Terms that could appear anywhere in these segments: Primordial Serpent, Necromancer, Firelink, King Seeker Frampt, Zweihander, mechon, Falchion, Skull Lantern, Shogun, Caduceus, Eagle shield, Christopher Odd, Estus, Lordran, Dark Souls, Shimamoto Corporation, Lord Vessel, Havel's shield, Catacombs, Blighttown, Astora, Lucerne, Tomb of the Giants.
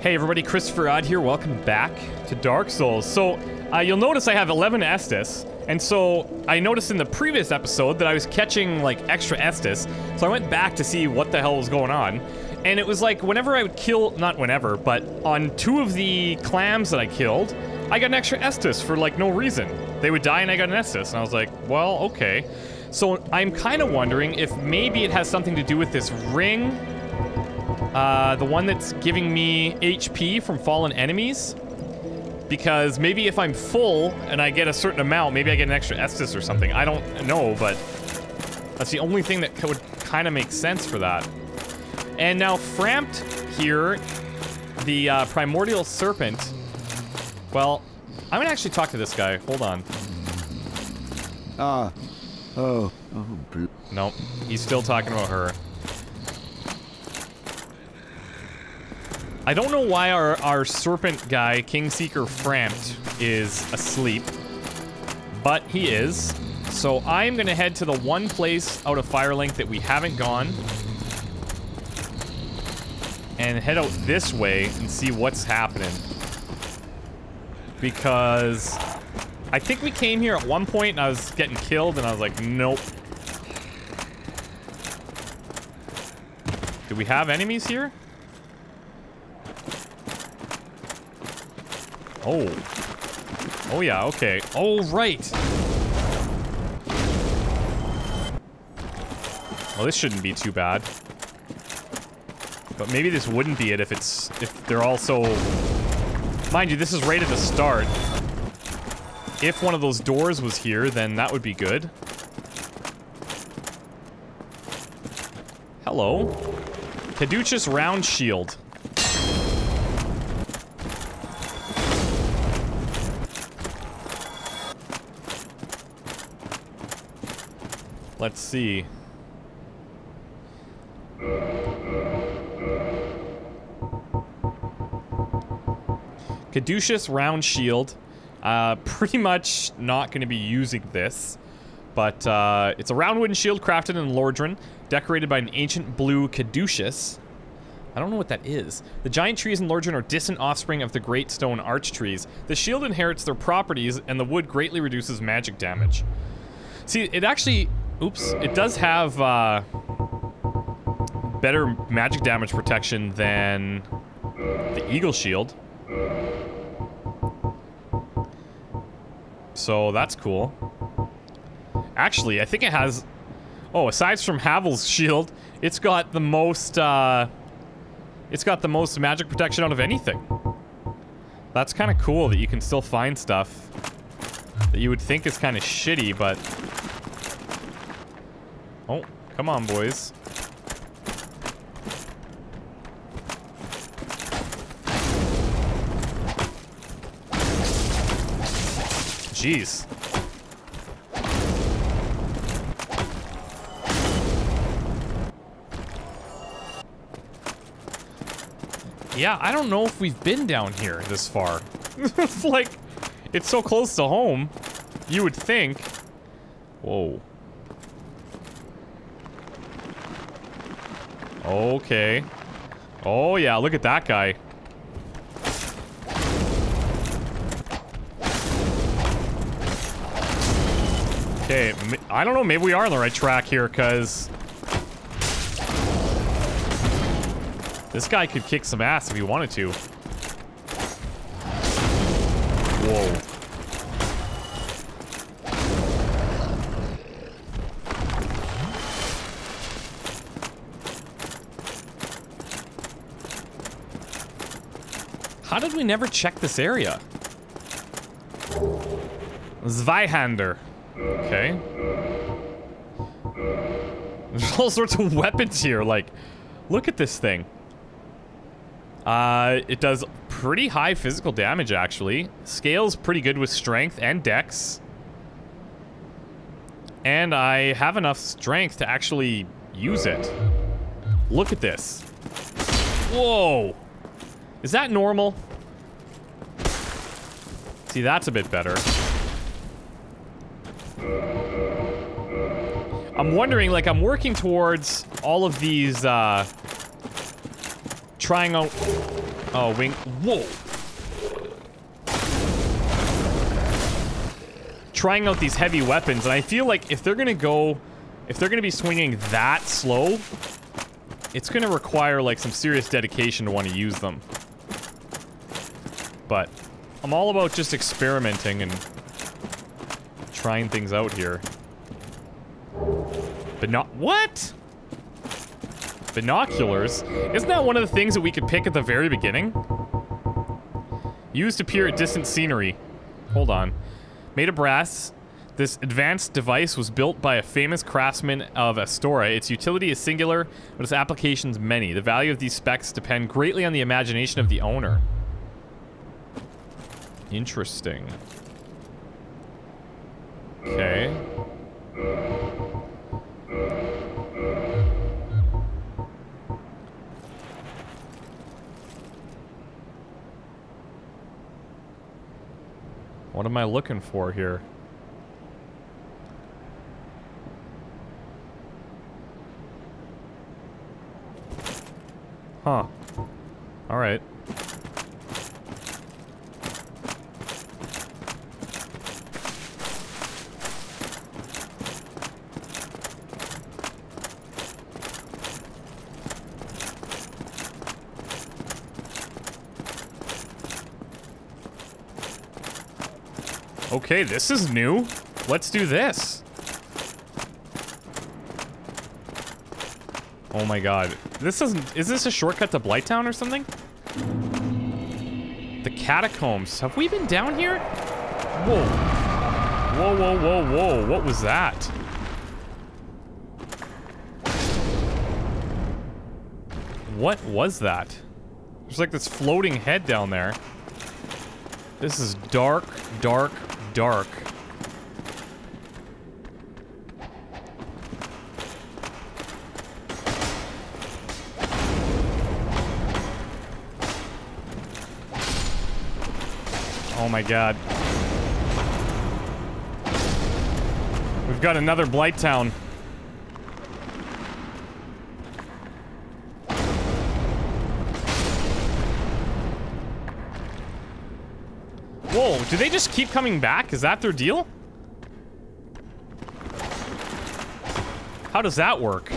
Hey everybody, Christopher Odd here. Welcome back to Dark Souls. So, you'll notice I have 11 Estus, and so I noticed in the previous episode that I was catching, like, extra Estus, so I went back to see what the hell was going on, and it was like, whenever I would kill, not whenever, but on two of the clams that I killed, I got an extra Estus for, like, no reason. They would die and I got an Estus, and I was like, well, okay. So I'm kind of wondering if maybe it has something to do with this ring. The one that's giving me HP from fallen enemies, because maybe if I'm full and I get a certain amount, maybe I get an extra Estus or something. I don't know, but that's the only thing that would kind of make sense for that. And now Frampt here, the Primordial Serpent. Well, I'm gonna actually talk to this guy. Hold on. Nope, he's still talking about her. I don't know why our serpent guy, King Seeker Frampt, is asleep, but he is. So I'm gonna head to the one place out of Firelink that we haven't gone, and head out this way and see what's happening. Because I think we came here at one point and I was getting killed and I was like, nope. Do we have enemies here? Oh yeah, okay. Oh, right. Well, this shouldn't be too bad. But maybe this wouldn't be it if they're all so... Mind you, this is right at the start. If one of those doors was here, then that would be good. Hello. Caduceus round shield. Let's see. Caduceus round shield. Pretty much not going to be using this, but it's a round wooden shield crafted in Lordran, decorated by an ancient blue caduceus. I don't know what that is. The giant trees in Lordran are distant offspring of the great stone arch trees. The shield inherits their properties, and the wood greatly reduces magic damage. See, it actually, oops, it does have better magic damage protection than the Eagle shield. So that's cool. Actually, I think it has, oh, aside from Havel's shield, it's got the most magic protection out of anything. That's kind of cool that you can still find stuff that you would think is kind of shitty, but... Oh, come on, boys. Jeez. Yeah, I don't know if we've been down here this far. It's like, it's so close to home, you would think. Whoa. Okay. Oh yeah, look at that guy. Okay, I don't know, maybe we are on the right track here, because... This guy could kick some ass if he wanted to. Whoa. How did we never check this area? Zweihander. Okay. There's all sorts of weapons here, like, look at this thing. It does pretty high physical damage, actually. Scales pretty good with strength and dex. And I have enough strength to actually use it. Look at this. Whoa! Is that normal? See, that's a bit better. I'm wondering, like, I'm working towards all of these trying out. Oh, wing. Whoa. Trying out these heavy weapons, and I feel like if they're gonna go, if they're gonna be swinging that slow, it's gonna require like some serious dedication to want to use them. But I'm all about just experimenting and trying things out here. But not what? Binoculars? Isn't that one of the things that we could pick at the very beginning? Used to peer at distant scenery. Hold on. Made of brass, this advanced device was built by a famous craftsman of Astora. Its utility is singular, but its applications many. The value of these specs depend greatly on the imagination of the owner. Interesting. Okay. What am I looking for here? Huh. All right. Okay, this is new. Let's do this. Oh my god. This isn't... Is this a shortcut to Blighttown or something? The Catacombs. Have we been down here? Whoa. Whoa, whoa, whoa, whoa. What was that? What was that? There's like this floating head down there. This is dark, dark... dark. Oh my god. We've got another Blighttown. Whoa, do they just keep coming back? Is that their deal? How does that work?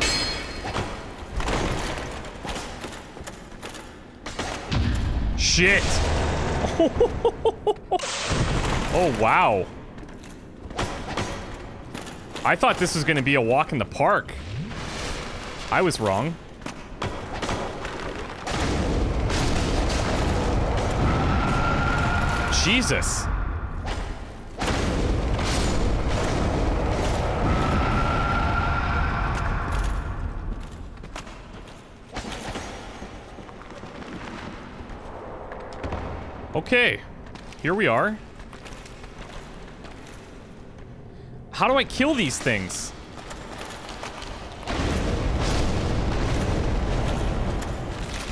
Shit. Oh, wow. I thought this was gonna be a walk in the park. I was wrong. Jesus. Okay, here we are. How do I kill these things?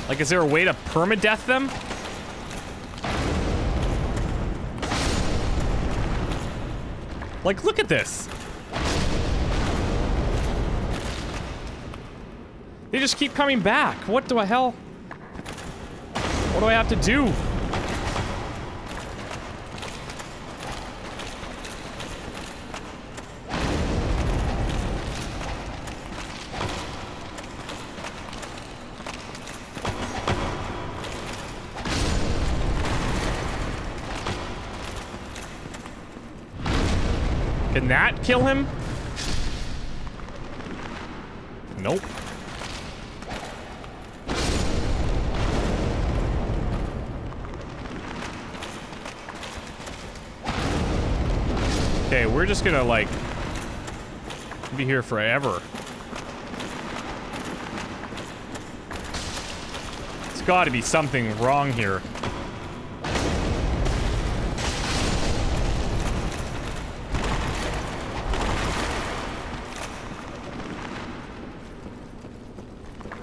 Like, is there a way to permadeath them? Like, look at this. They just keep coming back. What the hell? What do I have to do? Can that kill him? Nope. Okay, we're just gonna, like, be here forever. There's gotta be something wrong here.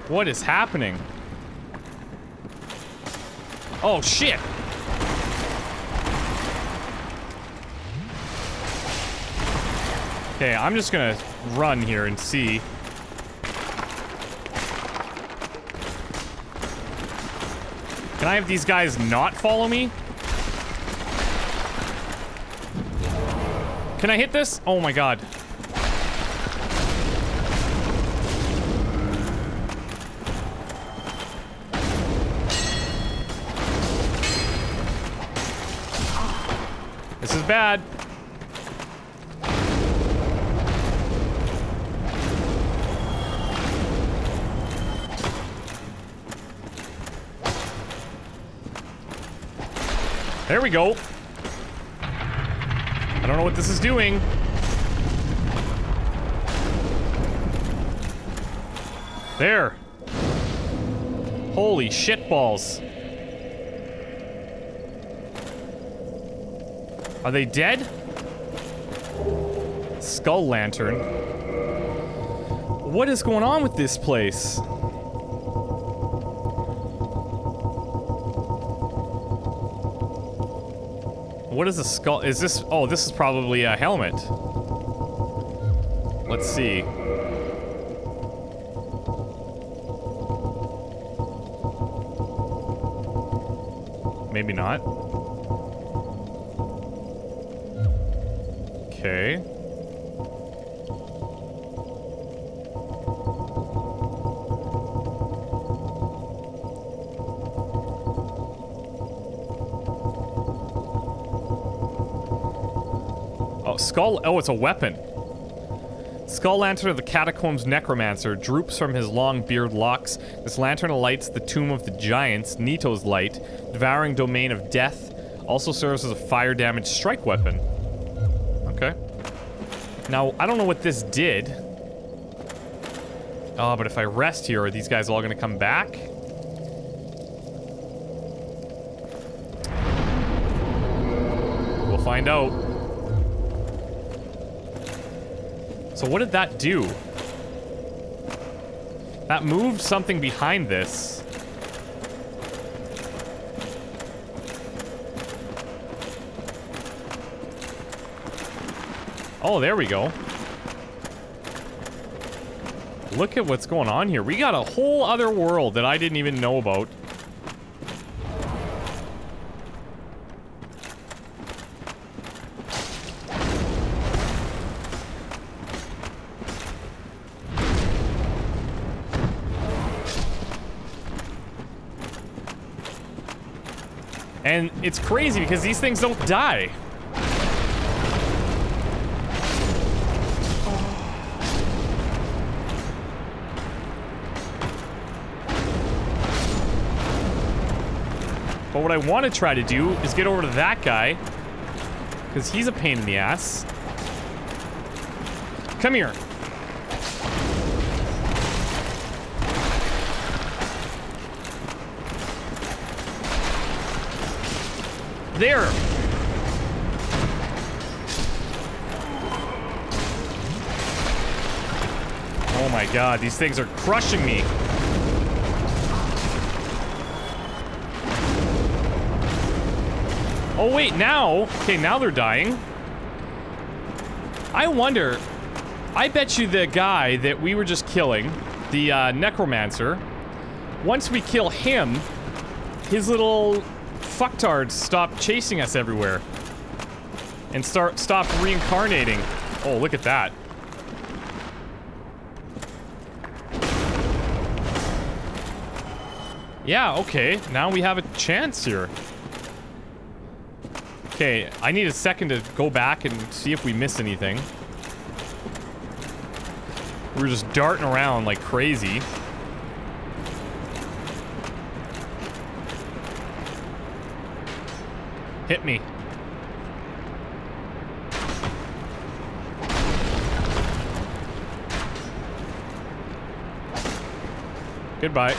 What is happening? Oh, shit. Okay, I'm just gonna run here and see. Can I have these guys not follow me? Can I hit this? Oh my god. This is bad. There we go. I don't know what this is doing. There. Holy shit balls. Are they dead? Skull Lantern. What is going on with this place? What is a skull? Is this? Oh, this is probably a helmet. Let's see. Maybe not. Okay. Skull, oh, it's a weapon. Skull Lantern of the Catacombs Necromancer droops from his long beard locks. This lantern alights the Tomb of the Giants, Nito's Light, devouring domain of death. Also serves as a fire damage strike weapon. Okay. Now, I don't know what this did. Oh, but if I rest here, are these guys all gonna come back? We'll find out. So what did that do? That moved something behind this. Oh, there we go. Look at what's going on here. We got a whole other world that I didn't even know about. And it's crazy because these things don't die. But what I want to try to do is get over to that guy, because he's a pain in the ass. Come here. There. Oh my god, these things are crushing me. Oh wait, now, okay, now they're dying. I wonder, I bet you the guy that we were just killing, the necromancer, once we kill him, his little fucktards stop chasing us everywhere and stop reincarnating. Oh, look at that. Yeah, okay, now we have a chance here. Okay, I need a second to go back and see if we missed anything. We're just darting around like crazy. Hit me. Goodbye.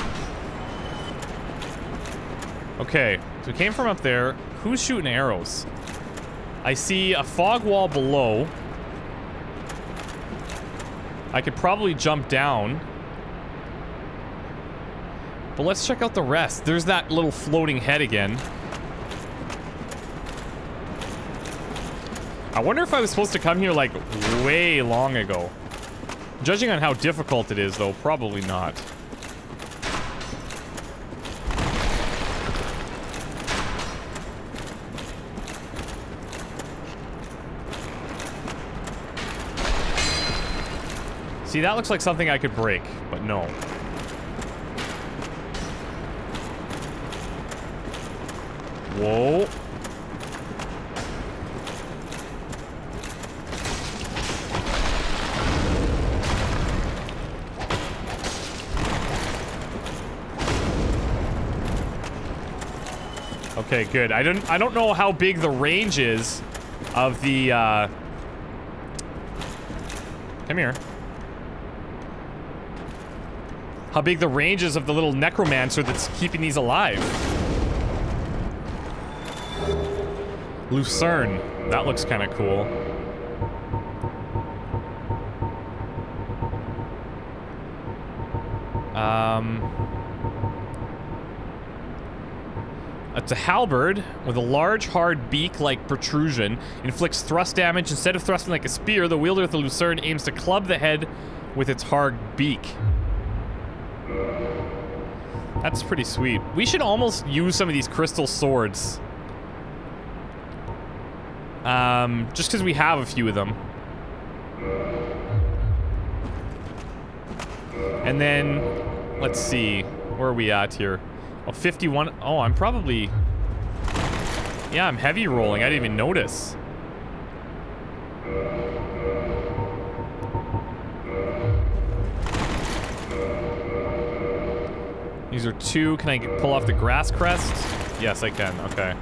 Okay, so we came from up there. Who's shooting arrows? I see a fog wall below. I could probably jump down. But let's check out the rest. There's that little floating head again. I wonder if I was supposed to come here, like, way long ago. Judging on how difficult it is, though, probably not. See, that looks like something I could break, but no. Whoa. Okay, good. I don't know how big the range is of the come here. How big the range is of the little necromancer that's keeping these alive. Lucerne. That looks kind of cool. It's a halberd with a large, hard beak-like protrusion. Inflicts thrust damage. Instead of thrusting like a spear, the wielder of the Lucerne aims to club the head with its hard beak. That's pretty sweet. We should almost use some of these crystal swords. Just because we have a few of them. And then, let's see. Where are we at here? Oh, 51. Oh, I'm probably... Yeah, I'm heavy rolling. I didn't even notice. These are two. Can I pull off the grass crest? Yes, I can. Okay.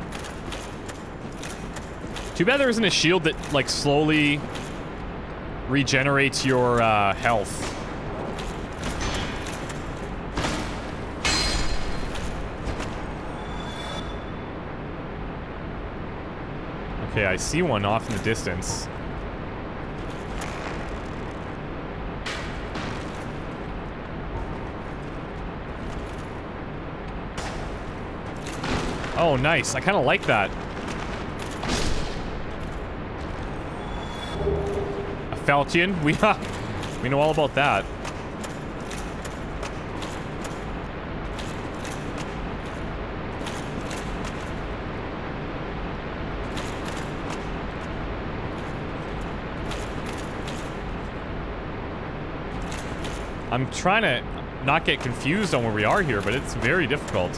Too bad there isn't a shield that, like, slowly regenerates your health. Okay, I see one off in the distance. Oh, nice. I kind of like that. A Falchion? We know all about that. I'm trying to not get confused on where we are here, but it's very difficult.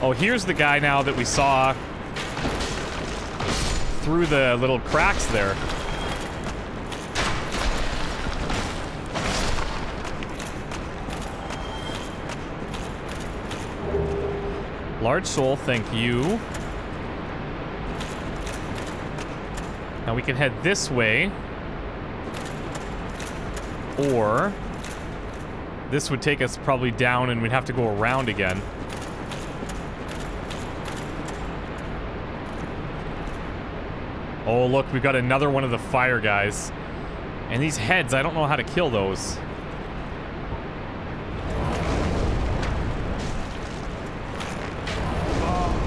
Oh, here's the guy now that we saw through the little cracks there. Large soul, thank you. Now we can head this way. Or this would take us probably down and we'd have to go around again. Oh, look, we've got another one of the fire guys. And these heads, I don't know how to kill those.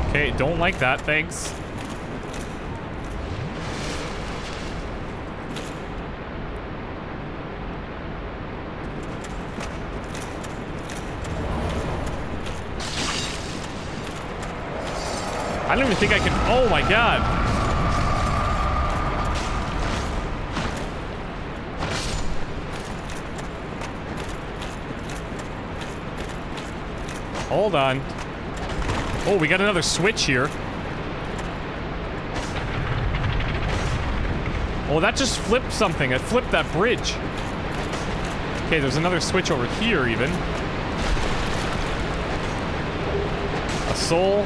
Okay, don't like that, thanks. I don't even think I can... Oh, my God. Hold on. Oh, we got another switch here. Oh, that just flipped something. It flipped that bridge. Okay, there's another switch over here, even. A soul.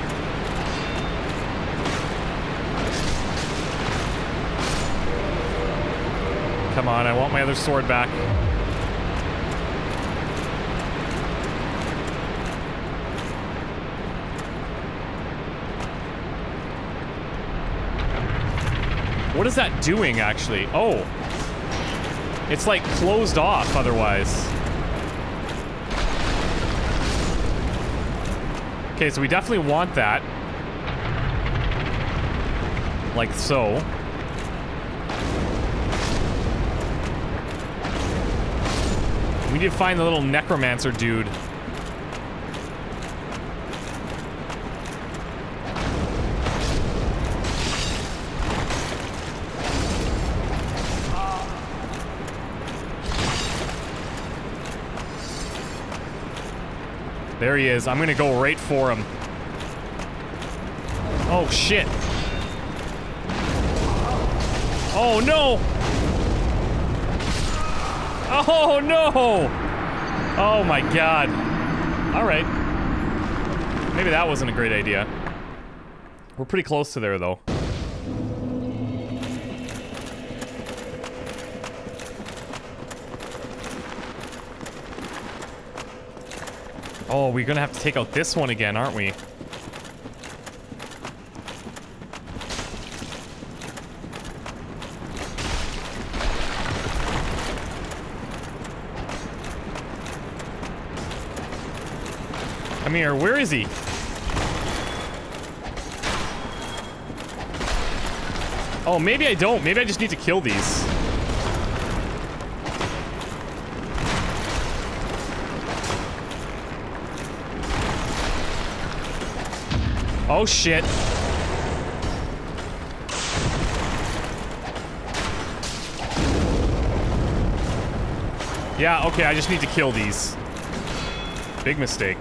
Come on, I want my other sword back. What is that doing, actually? Oh. It's, like, closed off, otherwise. Okay, so we definitely want that. like so. We need to find the little necromancer dude. There he is. I'm gonna go right for him. Oh, shit. Oh, no! Oh, no! Oh, my God. Alright. Maybe that wasn't a great idea. We're pretty close to there, though. Oh, we're gonna have to take out this one again, aren't we? Come here, where is he? Oh, maybe I don't. Maybe I just need to kill these. Oh, shit. Yeah, okay, I just need to kill these. Big mistake.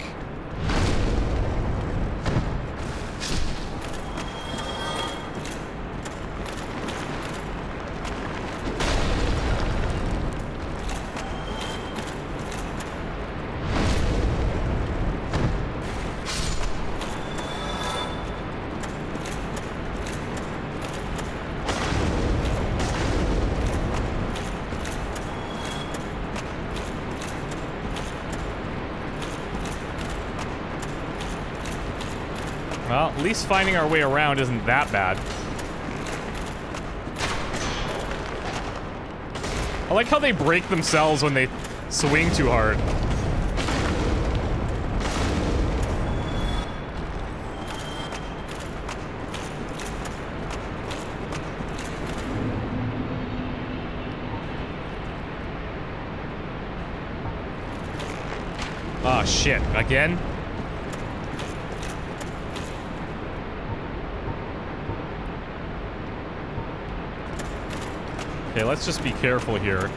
At least finding our way around isn't that bad. I like how they break themselves when they swing too hard. Oh shit, again? Okay, let's just be careful here.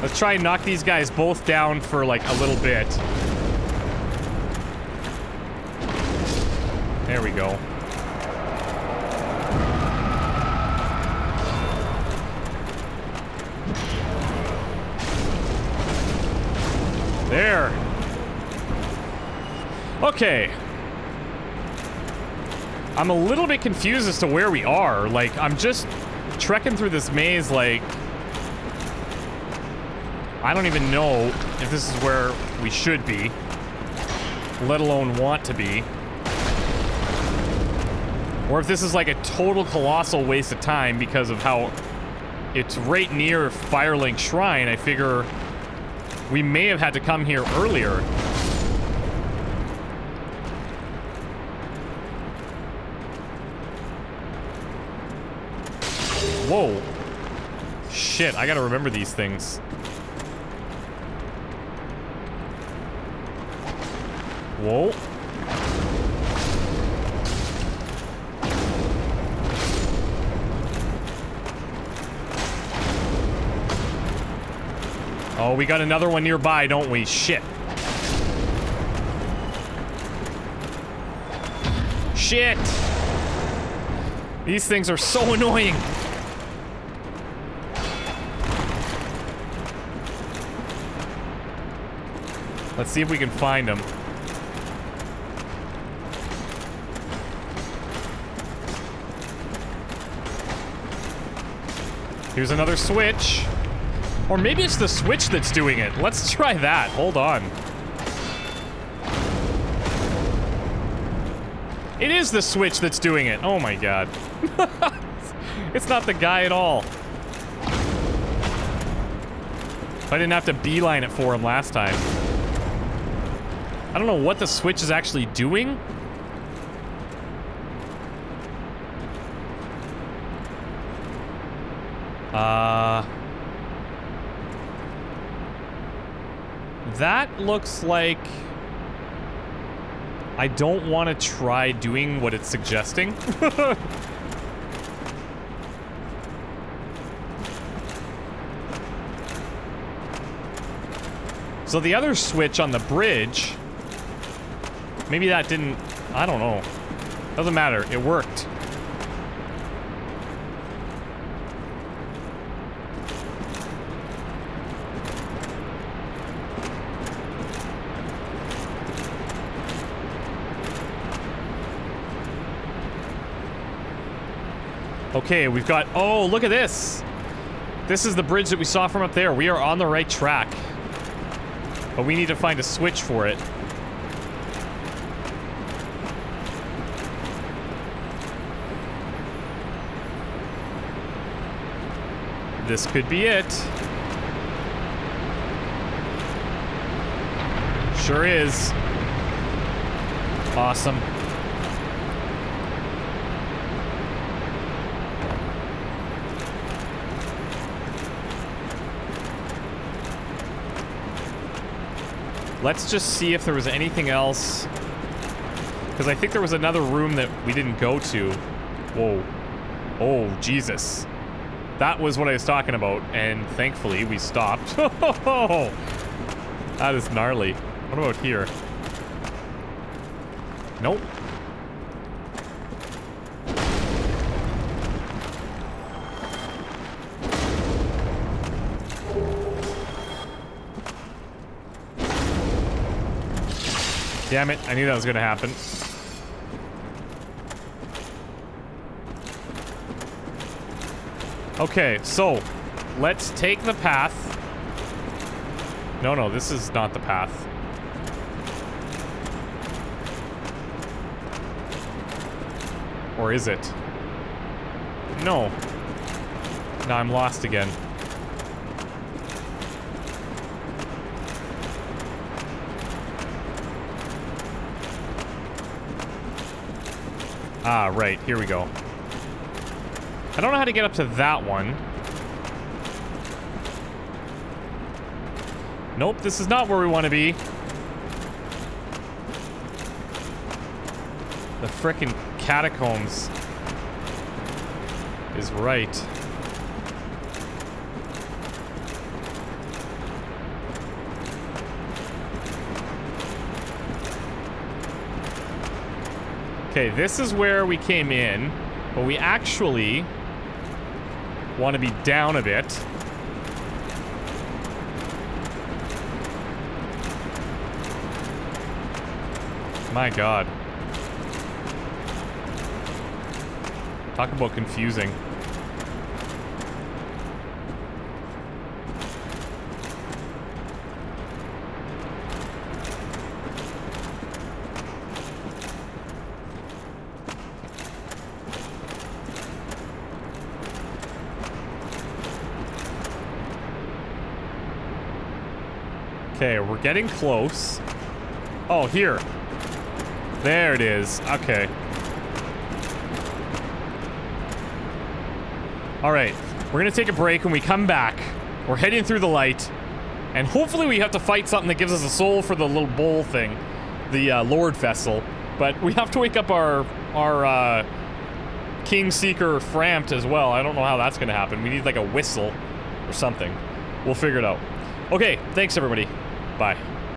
Let's try and knock these guys both down for like a little bit. There we go. There. Okay. I'm a little bit confused as to where we are. Like, I'm just trekking through this maze, like... I don't even know if this is where we should be, let alone want to be. Or if this is like a total colossal waste of time because of how it's right near Firelink Shrine. I figure we may have had to come here earlier. Whoa. Shit, I gotta remember these things. Whoa. Oh, we got another one nearby, don't we? Shit. Shit! These things are so annoying! Let's see if we can find them. Here's another switch. Or maybe it's the switch that's doing it. Let's try that. Hold on. It is the switch that's doing it. Oh my god. It's not the guy at all. If I didn't have to beeline it for him last time. I don't know what the switch is actually doing. That looks like... I don't want to try doing what it's suggesting. So the other switch on the bridge... Maybe that didn't... I don't know. Doesn't matter. It worked. Okay, we've got... Oh, look at this! This is the bridge that we saw from up there. We are on the right track. But we need to find a switch for it. This could be it. Sure is. Awesome. Let's just see if there was anything else. Because I think there was another room that we didn't go to. Whoa. Oh, Jesus. That was what I was talking about, and thankfully we stopped. That is gnarly. What about here? Nope. Damn it, I knew that was gonna happen. Okay, so let's take the path. No, this is not the path. Or is it? No. Now I'm lost again. Ah, right, here we go. I don't know how to get up to that one. Nope, this is not where we want to be. The frickin' catacombs is right. Okay, this is where we came in, but we actually... want to be down a bit. My god. Talk about confusing. Okay, we're getting close. Oh, here. There it is. Okay. Alright. We're gonna take a break. When we come back, we're heading through the light. And hopefully we have to fight something that gives us a soul for the little bowl thing. The Lord Vessel. But we have to wake up our King Seeker Frampt as well. I don't know how that's gonna happen. We need like a whistle or something. We'll figure it out. Okay, thanks everybody. Bye.